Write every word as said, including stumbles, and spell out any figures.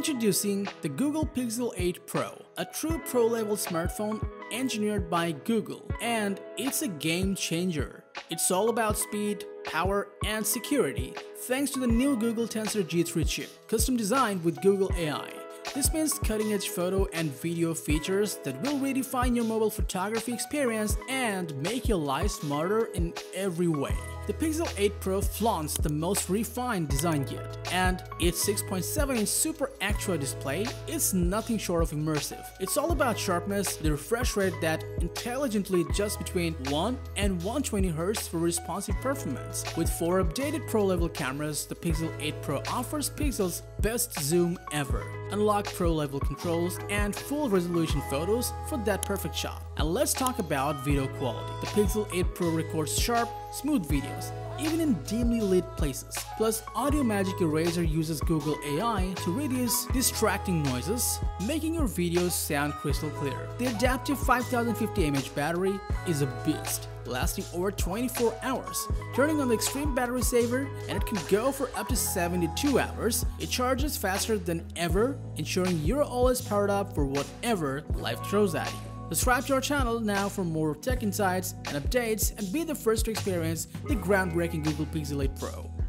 Introducing the Google Pixel eight Pro, a true pro-level smartphone engineered by Google, and it's a game changer. It's all about speed, power, and security, thanks to the new Google Tensor G three chip, custom designed with Google A I. This means cutting-edge photo and video features that will redefine your mobile photography experience and make your life smarter in every way. The Pixel eight Pro flaunts the most refined design yet, and its six point seven inch Super Actua display is nothing short of immersive. It's all about sharpness, the refresh rate that intelligently adjusts between one and one hundred twenty hertz for responsive performance. With four updated pro-level cameras, the Pixel eight Pro offers Pixel's best zoom ever. Unlock pro-level controls and full-resolution photos for that perfect shot. And let's talk about video quality. The Pixel eight Pro records sharp, smooth videos, even in dimly lit places. Plus, Audio Magic Eraser uses Google A I to reduce distracting noises, making your videos sound crystal clear. The adaptive five thousand fifty milliamp hour battery is a beast, lasting over twenty-four hours, turning on the extreme battery saver, and it can go for up to seventy-two hours. It charges faster than ever, ensuring you're always powered up for whatever life throws at you. Subscribe to our channel now for more tech insights and updates, and be the first to experience the groundbreaking Google Pixel eight Pro.